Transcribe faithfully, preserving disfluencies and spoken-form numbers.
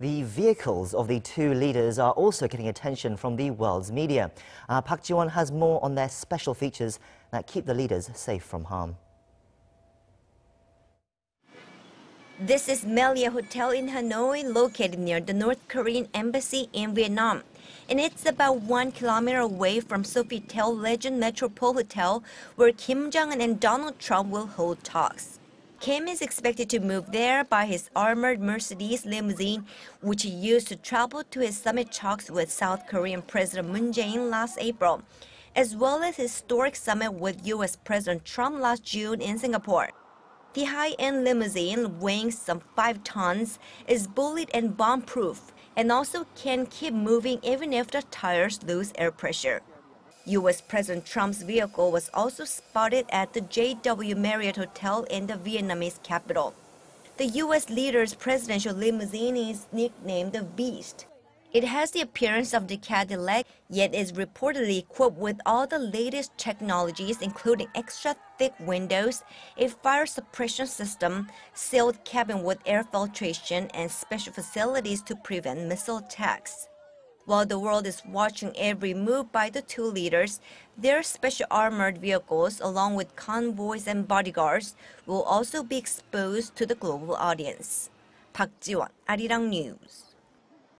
The vehicles of the two leaders are also getting attention from the world's media. Uh, Park Ji-won has more on their special features that keep the leaders safe from harm. This is Melia Hotel in Hanoi, located near the North Korean embassy in Vietnam. And it's about one kilometer away from Sofitel Legend Metropole Hotel, where Kim Jong-un and Donald Trump will hold talks. Kim is expected to move there by his armored Mercedes limousine, which he used to travel to his summit talks with South Korean President Moon Jae-in last April, as well as his historic summit with U S President Trump last June in Singapore. The high-end limousine, weighing some five tons, is bullet and bomb-proof and also can keep moving even if the tires lose air pressure. U S President Trump's vehicle was also spotted at the J W Marriott Hotel in the Vietnamese capital. The U S leader's presidential limousine is nicknamed The Beast. It has the appearance of the Cadillac, yet is reportedly equipped with all the latest technologies, including extra-thick windows, a fire suppression system, sealed cabin with air filtration, and special facilities to prevent missile attacks. While the world is watching every move by the two leaders, their special armored vehicles, along with convoys and bodyguards, will also be exposed to the global audience. Park Ji-won, Arirang News.